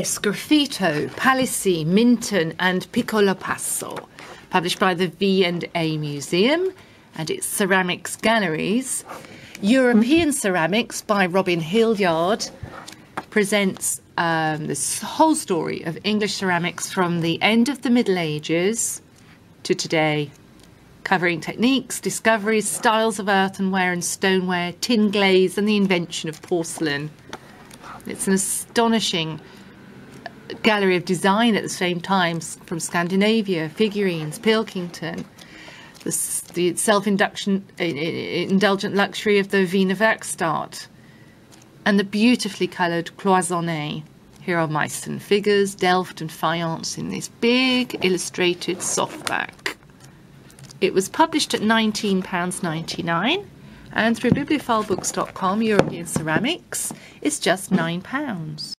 Sgraffito, Palissy, Minton and Piccolo Passo, published by the V&A Museum and its ceramics galleries. European Ceramics by Robin Hildyard presents this whole story of English ceramics from the end of the Middle Ages to today, covering techniques, discoveries, styles of earthenware and stoneware, tin glaze and the invention of porcelain. It's an astonishing gallery of design at the same time, from Scandinavia, figurines, Pilkington, the self-indulgent luxury of the Wiener Werkstatte, and the beautifully coloured cloisonné. Here are Meissen figures, Delft and Faience in this big illustrated softback. It was published at £19.99 and through bibliophilebooks.com, European Ceramics, it's just £9.